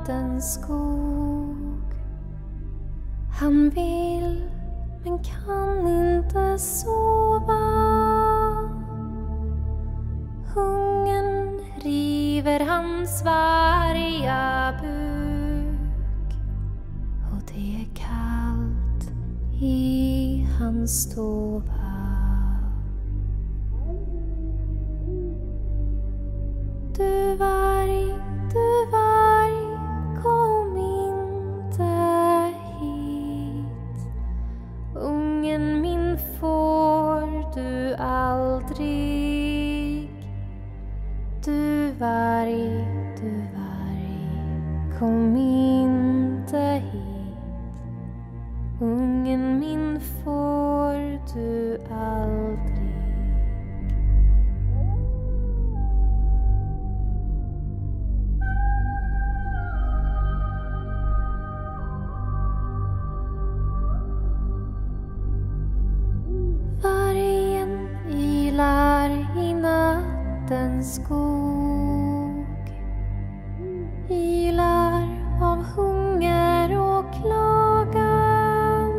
nattens skog. Han vill men kan inte sova. Hungern river hans varga buk, och det är kallt i hans stova. Du varg, kom inte hit. Ungen min får du aldrig. Du varg, kom inte hit. Ungen min får du aldrig. Skog ilar av hunger och klagan,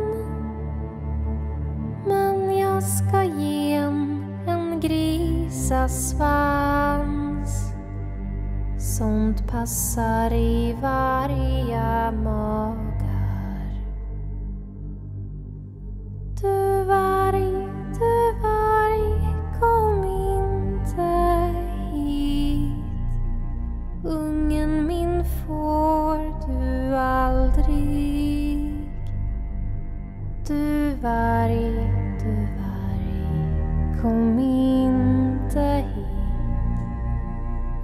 men jag ska ge en grisasvans, sånt passar i varje magar. Du varg, kom inte. Ungen min får du aldrig. Du varg, kom inte hit.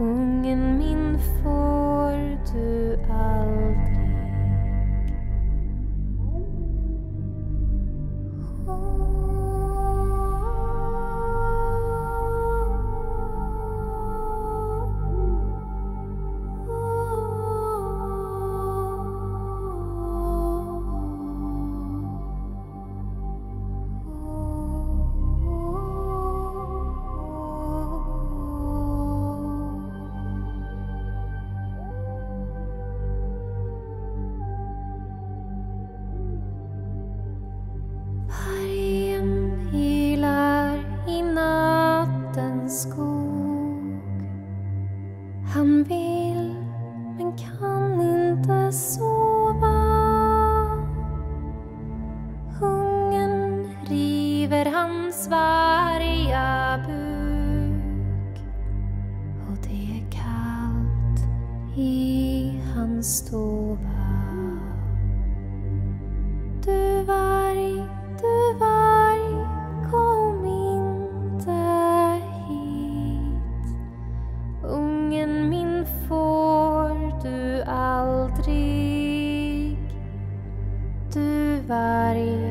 Ungen min får du aldrig. Du varg, kom inte hit. Ungen min får du aldrig. Du varg.